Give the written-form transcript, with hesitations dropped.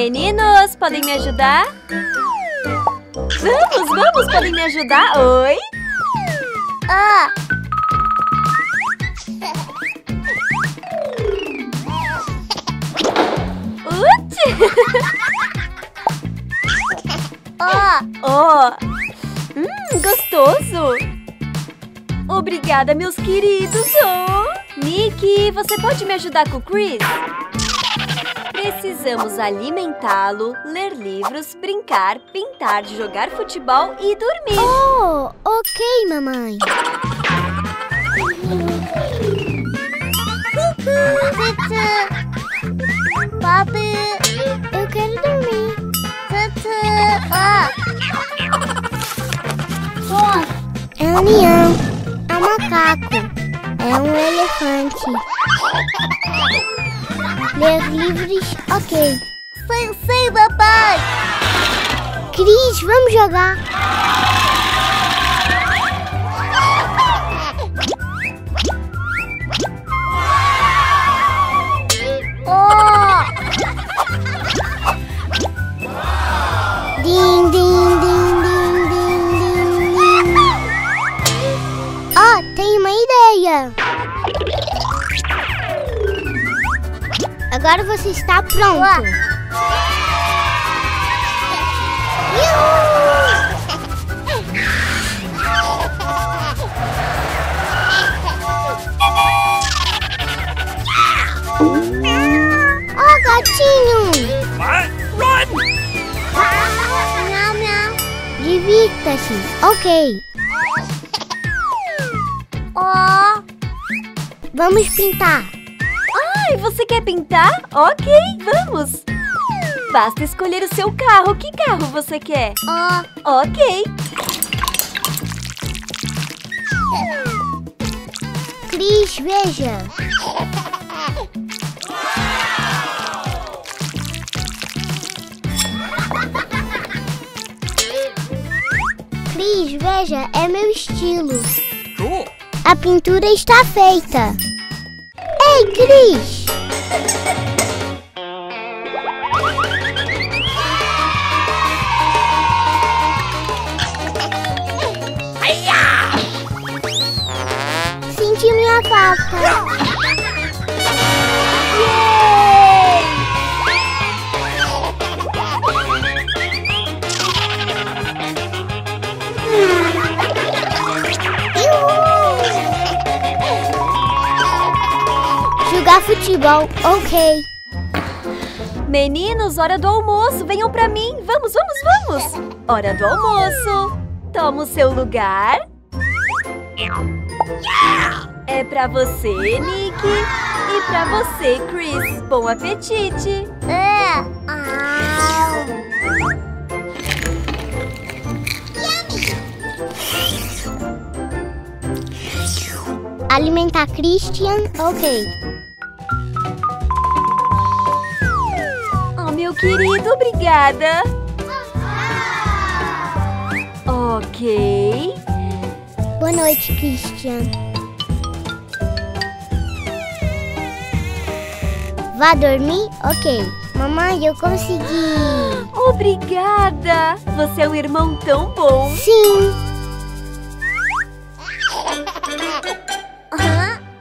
Meninos, podem me ajudar? Vamos, podem me ajudar? Oi? Gostoso! Obrigada, meus queridos! Nick, você pode me ajudar com o Chris? Precisamos alimentá-lo, ler livros, brincar, pintar, jogar futebol e dormir. Oh, ok, mamãe. Papo, eu quero dormir. É um leão, é um macaco, é um elefante. Ler livros, ok. Sensei, papai! Chris, vamos jogar! Din, din, din, din, din, din, din. Oh, tem uma ideia! Agora você está pronto. Oh, gatinho! Divirta-se. Ok. Oh. Vamos pintar. Você quer pintar? Ok, vamos! Basta escolher o seu carro. Que carro você quer? Ok! Chris, veja! Chris, veja! É meu estilo! A pintura está feita! Ei, Chris! Senti minha falta. Jogar futebol, ok. Meninos, hora do almoço, venham pra mim. Vamos, vamos, vamos. Hora do almoço. Toma o seu lugar. É pra você, Nick. E pra você, Chris. Bom apetite. Alimentar Christian, ok. Meu querido, obrigada! Ok. Boa noite, Christian. Vá dormir? Ok. Mamãe, eu consegui! Obrigada! Você é um irmão tão bom! Sim!